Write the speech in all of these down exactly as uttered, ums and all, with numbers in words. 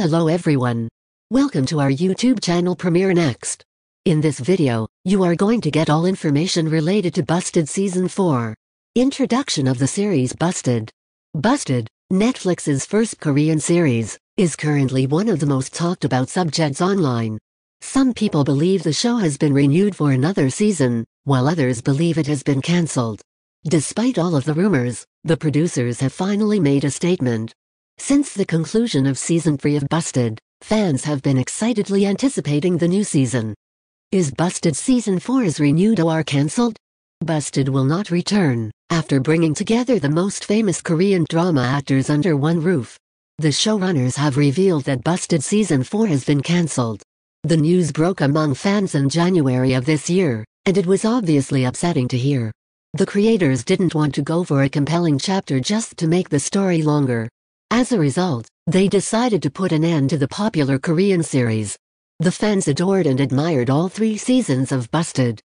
Hello everyone. Welcome to our YouTube channel Premiere Next. In this video, you are going to get all information related to Busted Season four. Introduction of the series Busted. Busted, Netflix's first Korean series, is currently one of the most talked about subjects online. Some people believe the show has been renewed for another season, while others believe it has been cancelled. Despite all of the rumors, the producers have finally made a statement. Since the conclusion of Season three of Busted, fans have been excitedly anticipating the new season. Is Busted Season four is renewed or cancelled? Busted will not return, after bringing together the most famous Korean drama actors under one roof. The showrunners have revealed that Busted Season four has been cancelled. The news broke among fans in January of this year, and it was obviously upsetting to hear. The creators didn't want to go for a compelling chapter just to make the story longer. As a result, they decided to put an end to the popular Korean series. The fans adored and admired all three seasons of Busted.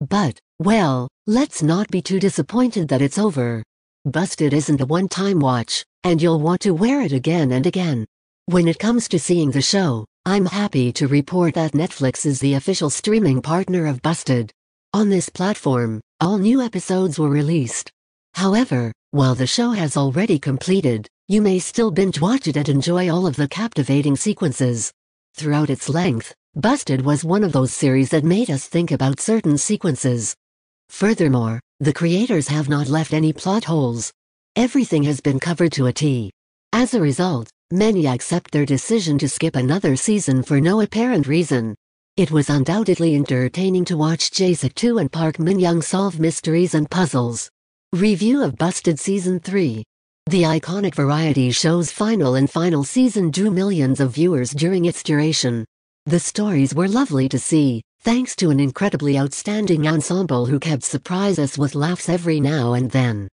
But, well, let's not be too disappointed that it's over. Busted isn't a one-time watch, and you'll want to wear it again and again. When it comes to seeing the show, I'm happy to report that Netflix is the official streaming partner of Busted. On this platform, all new episodes were released. However, while the show has already completed, you may still binge-watch it and enjoy all of the captivating sequences. Throughout its length, Busted was one of those series that made us think about certain sequences. Furthermore, the creators have not left any plot holes. Everything has been covered to a T. As a result, many accept their decision to skip another season for no apparent reason. It was undoubtedly entertaining to watch Jae Wook and Park Min-young solve mysteries and puzzles. Review of Busted Season three. The iconic variety show's final and final season drew millions of viewers during its duration. The stories were lovely to see, thanks to an incredibly outstanding ensemble who kept surprising us with laughs every now and then.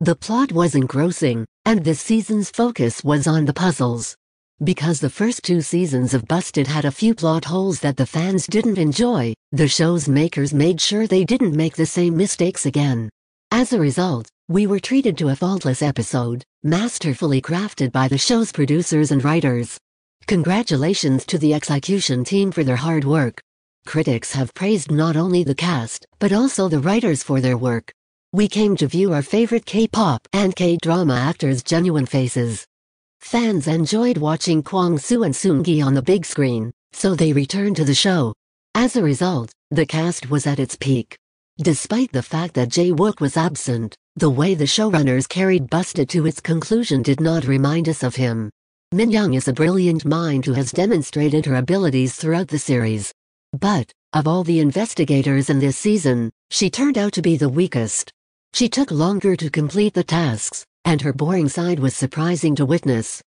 The plot was engrossing, and this season's focus was on the puzzles. Because the first two seasons of Busted had a few plot holes that the fans didn't enjoy, the show's makers made sure they didn't make the same mistakes again. As a result, we were treated to a faultless episode, masterfully crafted by the show's producers and writers. Congratulations to the execution team for their hard work. Critics have praised not only the cast, but also the writers for their work. We came to view our favorite K-pop and K-drama actors' genuine faces. Fans enjoyed watching Kwang Soo and Seung Gi on the big screen, so they returned to the show. As a result, the cast was at its peak. Despite the fact that Jae Wook was absent, the way the showrunners carried Busted to its conclusion did not remind us of him. Min-young is a brilliant mind who has demonstrated her abilities throughout the series. But, of all the investigators in this season, she turned out to be the weakest. She took longer to complete the tasks, and her boring side was surprising to witness.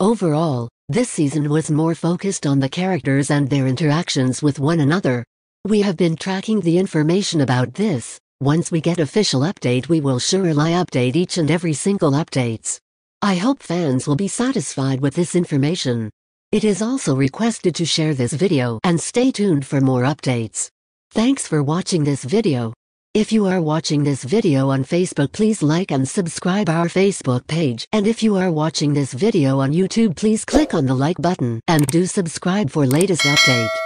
Overall, this season was more focused on the characters and their interactions with one another. We have been tracking the information about this. Once we get official update, we will surely update each and every single updates. I hope fans will be satisfied with this information. It is also requested to share this video and stay tuned for more updates. Thanks for watching this video. If you are watching this video on Facebook, please like and subscribe our Facebook page. And if you are watching this video on YouTube, please click on the like button and do subscribe for latest update.